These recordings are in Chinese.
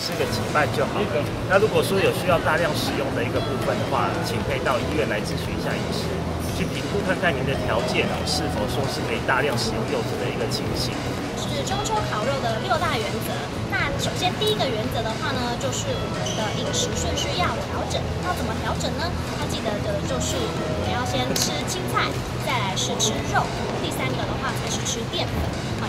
吃个几瓣就好。那如果说有需要大量使用的一个部分的话，请可以到医院来咨询一下医师，去评估看看您的条件是否说是可以大量使用柚子的一个情形。是中秋烤肉的6大原则。那首先第一个原则的话呢，就是我们的饮食顺序要调整。要怎么调整呢？要记得的就是我们要先吃青菜，再来是吃肉，第3个的话才是吃淀粉。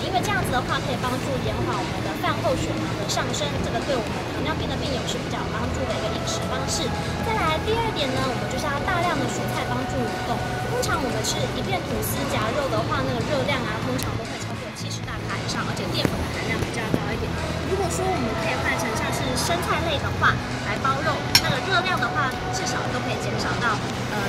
因为这样子的话，可以帮助延缓我们的饭后血糖的上升，这个对我们糖尿病的病友是比较有帮助的一个饮食方式。再来第2点呢，我们就是要大量的蔬菜帮助蠕动。通常我们吃一片吐司夹肉的话，那个热量啊，通常都会超过70大卡以上，而且淀粉的含量比较高一点。如果说我们可以换成像是生菜类的话来包肉，那个热量的话，至少都可以减少到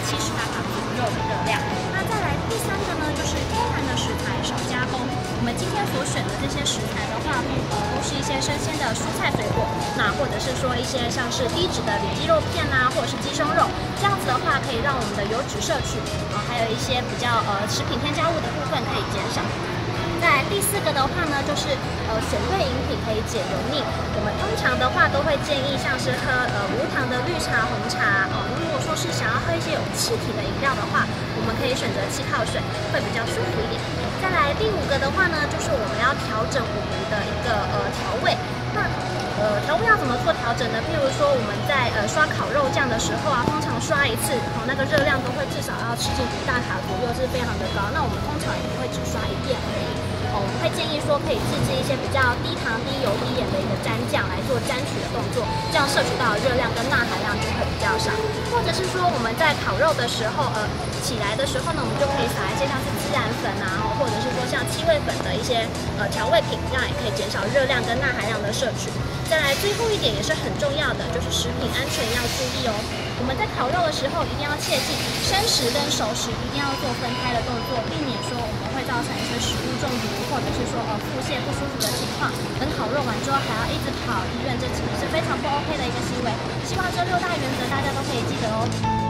70大卡左右的热量。那再来第3个呢，就是天然的食材少加工。 我们今天所选的这些食材的话，都是一些生鲜的蔬菜水果，那或者是说一些像是低脂的里脊肉片啊，或者是鸡胸肉，这样子的话可以让我们的油脂摄取，还有一些比较食品添加物的部分可以减少。在第4个的话呢，就是选对饮品可以解油腻。我们通常的话都会建议像是喝无糖的绿茶、红茶如果说是想要喝一些有气体的饮料的话，我们可以选择气泡水，会比较舒服一点。 再来第5个的话呢，就是我们要调整我们的一个调味。那调味要怎么做调整呢？譬如说我们在刷烤肉酱的时候啊，通常刷一次，那个热量都会至少要吃进5大卡左右，是非常的高。那我们通常也不会只刷一遍而已。我们会建议说可以自制一些比较低糖、低油、低盐的一个蘸酱来做蘸取的动作，这样摄取到的热量跟钠含量就会比较少。或者是说我们在烤肉的时候，起来的时候呢，我们就可以撒一些像是孜然粉啊。 或者是说像七味粉的一些调味品，这样也可以减少热量跟钠含量的摄取。再来最后一点也是很重要的，就是食品安全要注意哦。我们在烤肉的时候一定要切记，生食跟熟食一定要做分开的动作，避免说我们会造成一些食物中毒，或者是说腹泻不舒服的情况。等烤肉完之后还要一直跑医院，这其实是非常不 OK 的一个行为。希望这6大原则大家都可以记得哦。